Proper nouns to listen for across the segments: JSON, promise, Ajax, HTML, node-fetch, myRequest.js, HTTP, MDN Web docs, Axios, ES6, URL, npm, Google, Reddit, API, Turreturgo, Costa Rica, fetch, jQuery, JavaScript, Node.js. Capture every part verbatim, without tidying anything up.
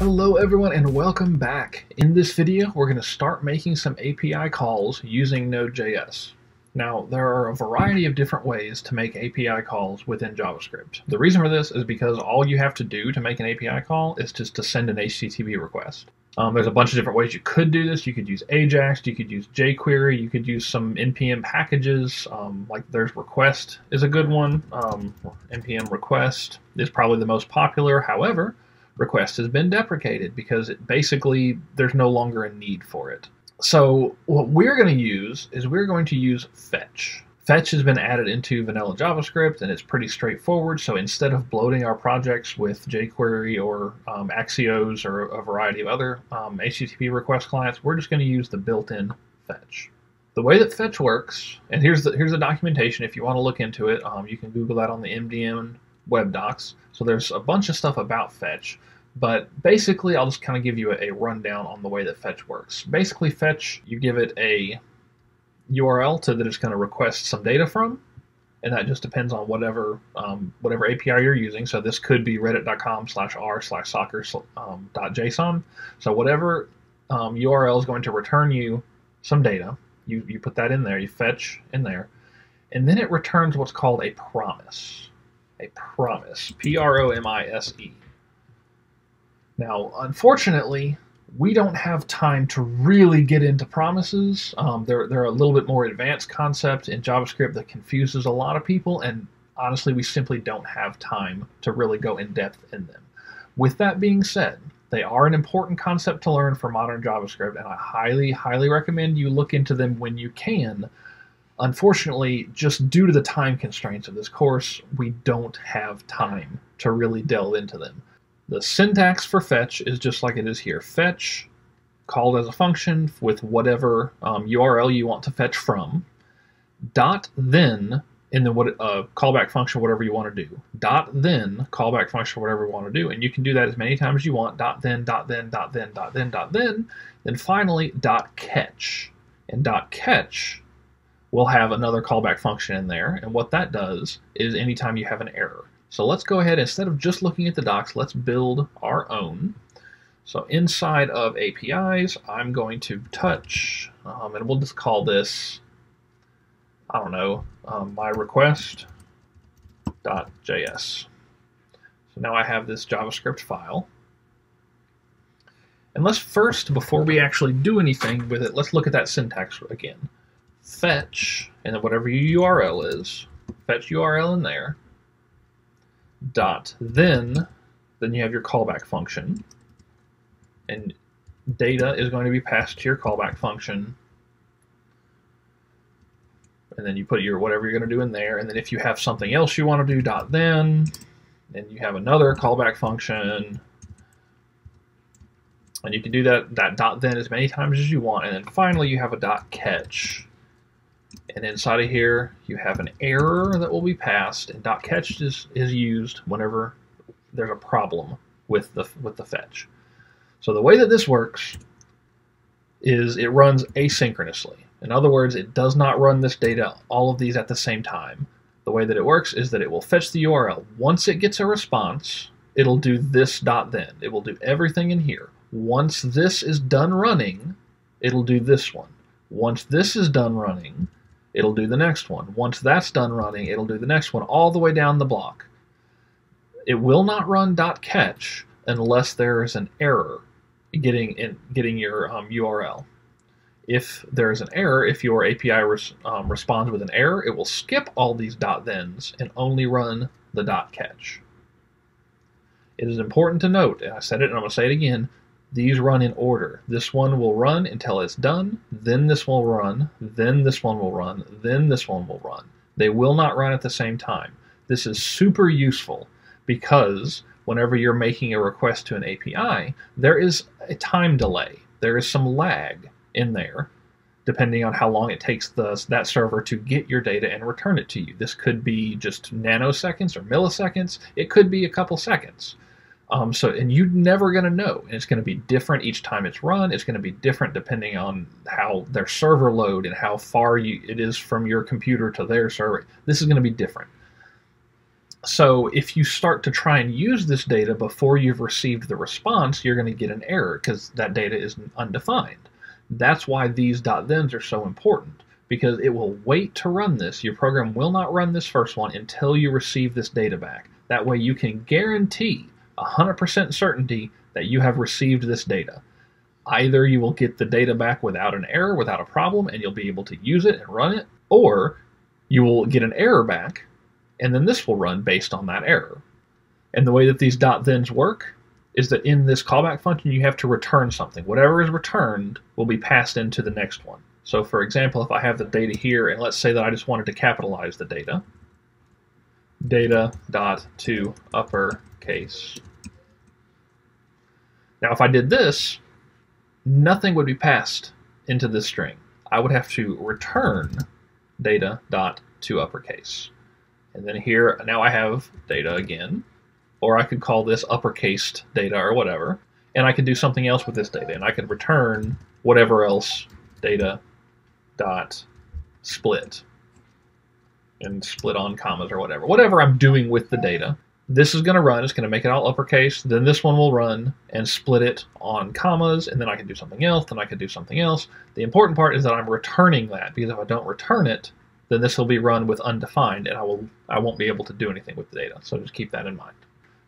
Hello everyone and welcome back. In this video we're going to start making some A P I calls using node dot J S. Now there are a variety of different ways to make A P I calls within JavaScript. The reason for this is because all you have to do to make an A P I call is just to send an H T T P request. Um, there's a bunch of different ways you could do this. You could use Ajax, you could use jQuery, you could use some npm packages, um, like there's request is a good one. Um, npm request is probably the most popular. However, request has been deprecated because it basically there's no longer a need for it. So what we're going to use is we're going to use fetch. Fetch has been added into vanilla JavaScript and it's pretty straightforward. So instead of bloating our projects with jQuery or um, Axios or a variety of other um, H T T P request clients, we're just going to use the built-in fetch. The way that fetch works, and here's the here's the documentation if you want to look into it. Um, you can Google that on the M D N Web docs. So there's a bunch of stuff about fetch. But basically, I'll just kind of give you a, a rundown on the way that fetch works. Basically, fetch, you give it a U R L to that it's going to request some data from, and that just depends on whatever um, whatever A P I you're using. So this could be reddit dot com slash r slash soccer dot J S O N. So whatever um, U R L is going to return you some data, you, you put that in there, you fetch in there, and then it returns what's called a promise. A promise, P R O M I S E. Now, unfortunately, we don't have time to really get into promises. Um, they're, they're a little bit more advanced concept in JavaScript that confuses a lot of people, and honestly, we simply don't have time to really go in depth in them. With that being said, they are an important concept to learn for modern JavaScript, and I highly, highly recommend you look into them when you can. Unfortunately, just due to the time constraints of this course, we don't have time to really delve into them. The syntax for fetch is just like it is here. Fetch, called as a function with whatever um, U R L you want to fetch from, dot then, and then what uh, callback function, whatever you want to do. Dot then, callback function, whatever you want to do. And you can do that as many times as you want. Dot then, dot then, dot then, dot then, dot then. Then finally, dot catch. And dot catch will have another callback function in there. And what that does is anytime you have an error. So let's go ahead, instead of just looking at the docs, let's build our own. So inside of A P Is, I'm going to touch, um, and we'll just call this, I don't know, um, my request dot J S. So now I have this JavaScript file. And let's first, before we actually do anything with it, let's look at that syntax again. Fetch, and then whatever your U R L is, fetch U R L in there. Dot then, then you have your callback function, and data is going to be passed to your callback function, and then you put your whatever you're going to do in there, and then if you have something else you want to do, dot then, and you have another callback function, and you can do that that dot then as many times as you want, and then finally you have a dot catch. And inside of here, you have an error that will be passed, and dot catch is, is used whenever there's a problem with the, with the fetch. So the way that this works is it runs asynchronously. In other words, it does not run this data, all of these at the same time. The way that it works is that it will fetch the U R L. Once it gets a response, it'll do this dot then. It will do everything in here. Once this is done running, it'll do this one. Once this is done running, it'll do the next one. Once that's done running, it'll do the next one, all the way down the block. It will not run .catch unless there is an error getting in, getting your um, U R L. If there is an error, if your A P I res, um, responds with an error, it will skip all these .thens and only run the .catch. It is important to note, and I said it and I'm going to say it again, these run in order. This one will run until it's done, then this will run, then this one will run, then this one will run. They will not run at the same time. This is super useful because whenever you're making a request to an A P I, there is a time delay. There is some lag in there depending on how long it takes the, that server to get your data and return it to you. This could be just nanoseconds or milliseconds. It could be a couple seconds. Um, so, and you're never going to know. And it's going to be different each time it's run. It's going to be different depending on how their server load and how far you, it is from your computer to their server. This is going to be different. So if you start to try and use this data before you've received the response, you're going to get an error because that data is undefined. That's why these .thens are so important, because it will wait to run this. Your program will not run this first one until you receive this data back. That way you can guarantee one hundred percent certainty that you have received this data. Either you will get the data back without an error, without a problem, and you'll be able to use it and run it, or you will get an error back, and then this will run based on that error. And the way that these .thens work is that in this callback function, you have to return something. Whatever is returned will be passed into the next one. So for example, if I have the data here, and let's say that I just wanted to capitalize the data, data.toUpperCase. Now if I did this, nothing would be passed into this string. I would have to return data.toUpperCase. And then here, now I have data again, or I could call this uppercased data or whatever, and I could do something else with this data, and I could return whatever else data dot split and split on commas or whatever. Whatever I'm doing with the data, this is going to run, it's going to make it all uppercase, then this one will run and split it on commas, and then I can do something else, then I can do something else. The important part is that I'm returning that, because if I don't return it, then this will be run with undefined, and I will I won't be able to do anything with the data. So just keep that in mind.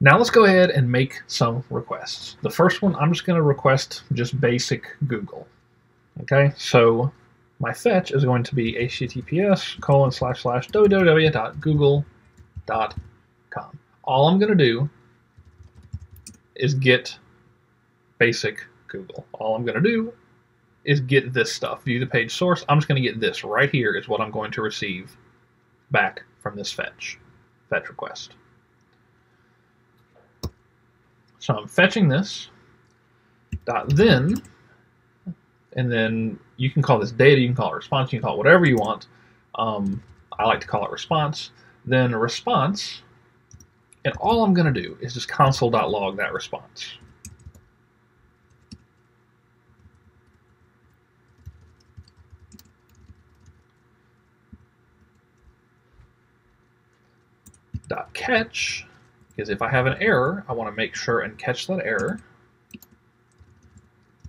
Now let's go ahead and make some requests. The first one, I'm just going to request just basic Google. Okay, so my fetch is going to be https colon slash slash www.google dot com. All I'm going to do is get basic Google. All I'm going to do is get this stuff, view the page source. I'm just going to get this right here is what I'm going to receive back from this fetch, fetch request. So I'm fetching this, dot then, and then you can call this data, you can call it response, you can call it whatever you want. Um, I like to call it response. Then response, and all I'm going to do is just console.log that response. Dot catch, because if I have an error, I want to make sure and catch that error.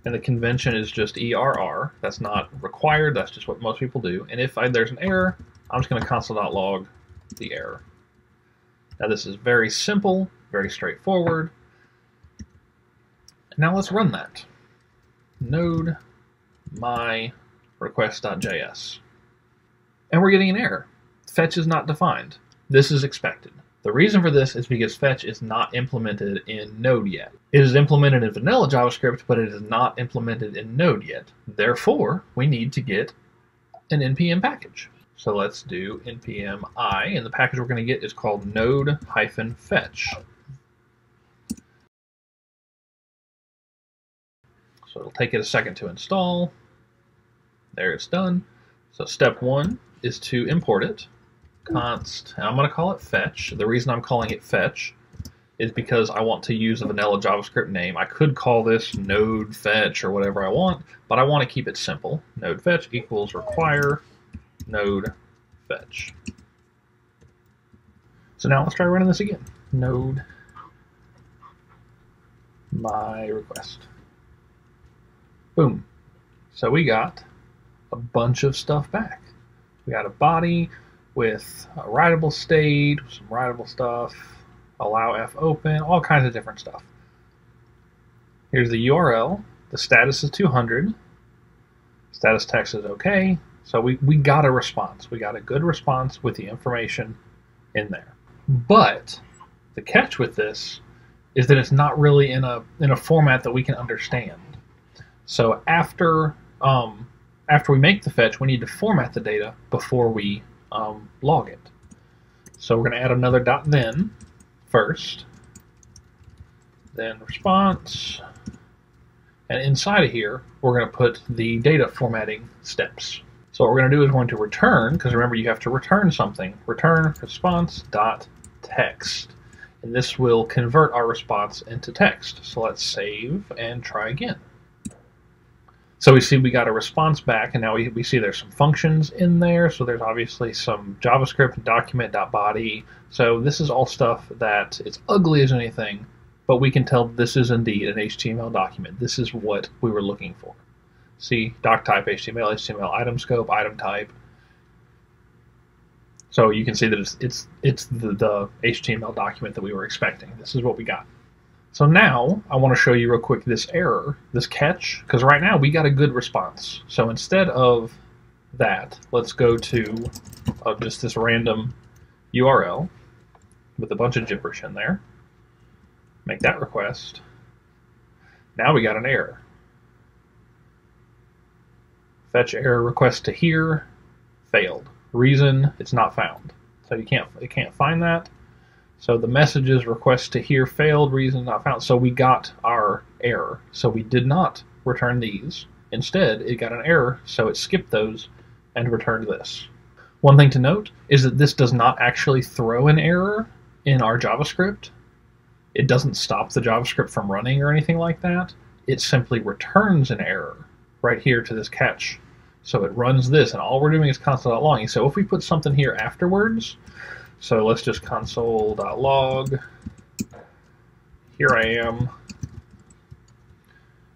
And the convention is just E R R. That's not required. That's just what most people do. And if I, there's an error, I'm just going to console.log the error. Now this is very simple, very straightforward. Now let's run that. Node my request dot J S. And we're getting an error. Fetch is not defined. This is expected. The reason for this is because fetch is not implemented in Node yet. It is implemented in vanilla JavaScript, but it is not implemented in Node yet. Therefore, we need to get an N P M package. So let's do N P M I, and the package we're going to get is called node-fetch. So it'll take it a second to install. There, it's done. So step one is to import it. Const, and I'm going to call it fetch. The reason I'm calling it fetch is because I want to use a vanilla JavaScript name. I could call this node fetch or whatever I want, but I want to keep it simple. Node fetch equals require node fetch. So now let's try running this again. Node my request. Boom. So we got a bunch of stuff back. We got a body with a writable state, some writable stuff, allow f open, all kinds of different stuff. Here's the U R L. The status is two hundred. Status text is okay. So we, we got a response. We got a good response with the information in there. But the catch with this is that it's not really in a in a format that we can understand. So after um, after we make the fetch, we need to format the data before we Um, log it. So we're going to add another dot then first, then response, and inside of here we're going to put the data formatting steps. So what we're going to do is we're going to return, because remember you have to return something, return response dot text, and this will convert our response into text. So let's save and try again. So we see we got a response back, and now we, we see there's some functions in there. So there's obviously some JavaScript, document.body. So this is all stuff that it's ugly as anything, but we can tell this is indeed an H T M L document. This is what we were looking for. See, doc type, H T M L, H T M L, item scope, item type. So you can see that it's, it's, it's the, the H T M L document that we were expecting. This is what we got. So now I want to show you real quick this error, this catch, because right now we got a good response. So instead of that, let's go to uh, just this random U R L with a bunch of gibberish in there. Make that request. Now we got an error. Fetch error request to here, failed. Reason, it's not found. So you can't, you can't find that. So the messages request to here failed, reason not found. So we got our error. So we did not return these. Instead, it got an error, so it skipped those and returned this. One thing to note is that this does not actually throw an error in our JavaScript. It doesn't stop the JavaScript from running or anything like that. It simply returns an error right here to this catch. So it runs this, and all we're doing is console.logging. So if we put something here afterwards, so let's just console.log, here I am,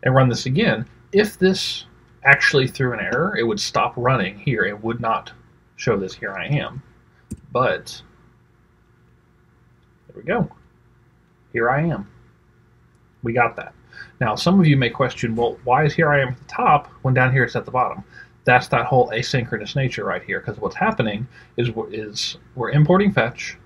and run this again. If this actually threw an error, it would stop running here. It would not show this here I am. But there we go. Here I am. We got that. Now, some of you may question, well, why is here I am at the top when down here it's at the bottom? That's that whole asynchronous nature right here, because what's happening is, is we're importing fetch,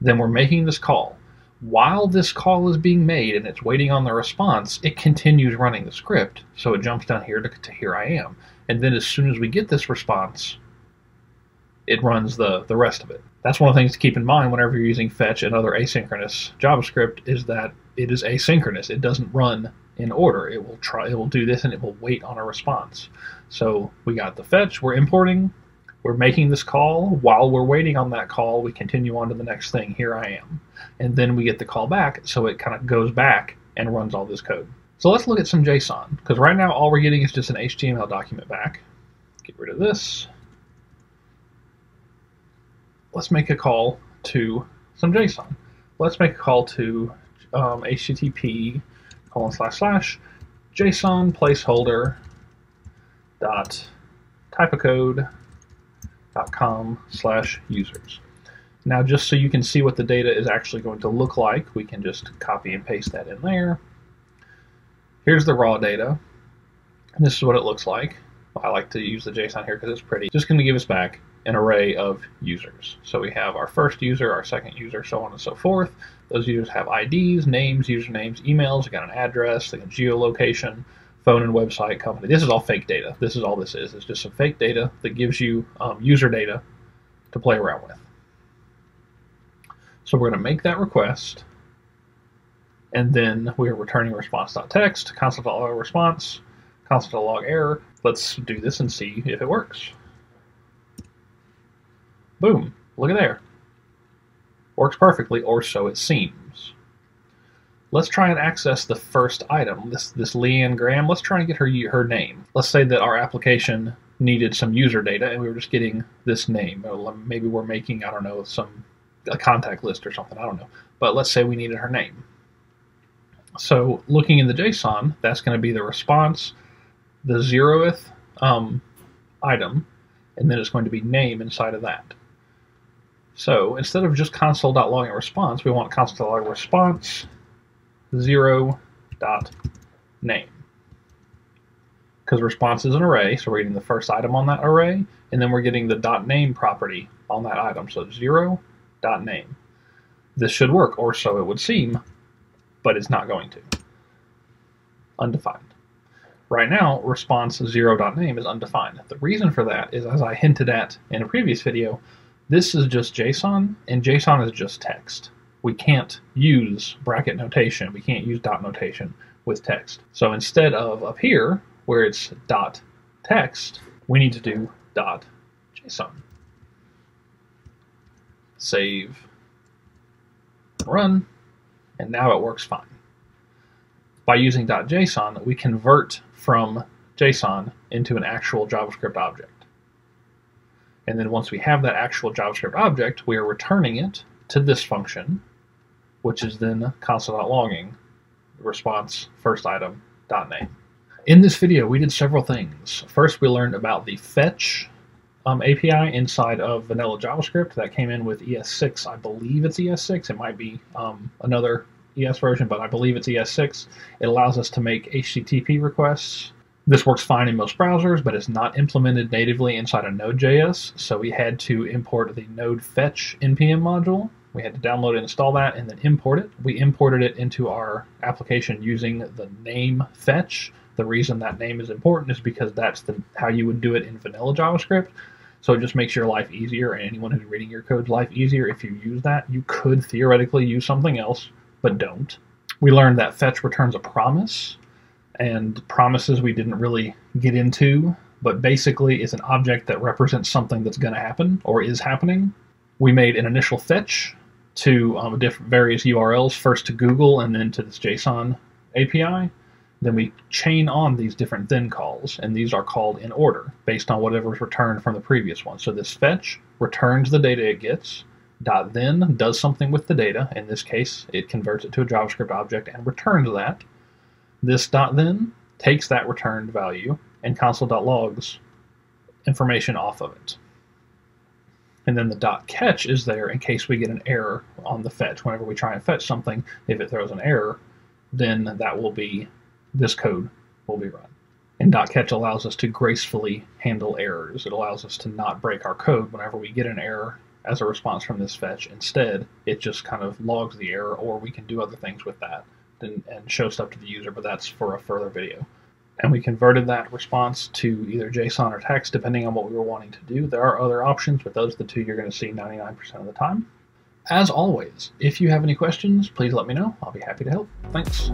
then we're making this call. While this call is being made and it's waiting on the response, it continues running the script, so it jumps down here to, to here I am. And then as soon as we get this response, it runs the, the rest of it. That's one of the things to keep in mind whenever you're using fetch and other asynchronous JavaScript, is that it is asynchronous. It doesn't run in order. It will try, it will do this, and it will wait on a response. So we got the fetch, we're importing, we're making this call. While we're waiting on that call, we continue on to the next thing, here I am. And then we get the call back, so it kind of goes back and runs all this code. So let's look at some JSON, because right now all we're getting is just an H T M L document back. Get rid of this. Let's make a call to some JSON. Let's make a call to um, H T T P colon slash slash JSON placeholder dot typeofcode dot com slash users. Now, just so you can see what the data is actually going to look like, we can just copy and paste that in there. Here's the raw data. And this is what it looks like. I like to use the JSON here because it's pretty. Just going to give us back an array of users. So we have our first user, our second user, so on and so forth. Those users have I Ds, names, usernames, emails, they got an address, they got geolocation, phone and website, company. This is all fake data. This is all this is. It's just some fake data that gives you um, user data to play around with. So we're going to make that request, and then we are returning response.text, console.log response, console.log error. Let's do this and see if it works. Boom, look at there. Works perfectly, or so it seems. Let's try and access the first item, this this Leanne Graham. Let's try and get her her name. Let's say that our application needed some user data and we were just getting this name. Maybe we're making, I don't know, some a contact list or something, I don't know. But let's say we needed her name. So looking in the JSON, that's going to be the response, the zeroth um, item, and then it's going to be name inside of that. So instead of just console.log and response, we want console.log response zero.name. Because response is an array, so we're getting the first item on that array, and then we're getting the dot .name property on that item, so zero.name. This should work, or so it would seem, but it's not going to. Undefined. Right now, response zero.name is undefined. The reason for that is, as I hinted at in a previous video, this is just JSON, and JSON is just text. We can't use bracket notation. We can't use dot notation with text. So instead of up here, where it's dot text, we need to do dot JSON. Save, run, and now it works fine. By using dot JSON, we convert from JSON into an actual JavaScript object. And then once we have that actual JavaScript object, we are returning it to this function, which is then console.logging response first item dot name. In this video, we did several things. First, we learned about the fetch um, A P I inside of vanilla JavaScript that came in with E S six. I believe it's E S six. It might be um, another E S version, but I believe it's E S six. It allows us to make H T T P requests. This works fine in most browsers, but it's not implemented natively inside of node dot J S, so we had to import the node-fetch npm module. We had to download and install that and then import it. We imported it into our application using the name fetch. The reason that name is important is because that's the, how you would do it in vanilla JavaScript. So it just makes your life easier and anyone who's reading your code's life easier if you use that. You could theoretically use something else, but don't. We learned that fetch returns a promise. And promises we didn't really get into, but basically is an object that represents something that's going to happen or is happening. We made an initial fetch to um, different various U R Ls, first to Google and then to this JSON A P I. Then we chain on these different then calls, and these are called in order based on whatever's returned from the previous one. So this fetch returns the data it gets, dot then does something with the data. In this case, it converts it to a JavaScript object and returns that. This dot then takes that returned value and console.logs information off of it. And then the dot catch is there in case we get an error on the fetch. Whenever we try and fetch something, if it throws an error, then that will be, this code will be run. And dot catch allows us to gracefully handle errors. It allows us to not break our code whenever we get an error as a response from this fetch. Instead, it just kind of logs the error, or we can do other things with that and show stuff to the user, but that's for a further video. And we converted that response to either JSON or text, depending on what we were wanting to do. There are other options, but those are the two you're going to see ninety-nine percent of the time. As always, if you have any questions, please let me know. I'll be happy to help. Thanks.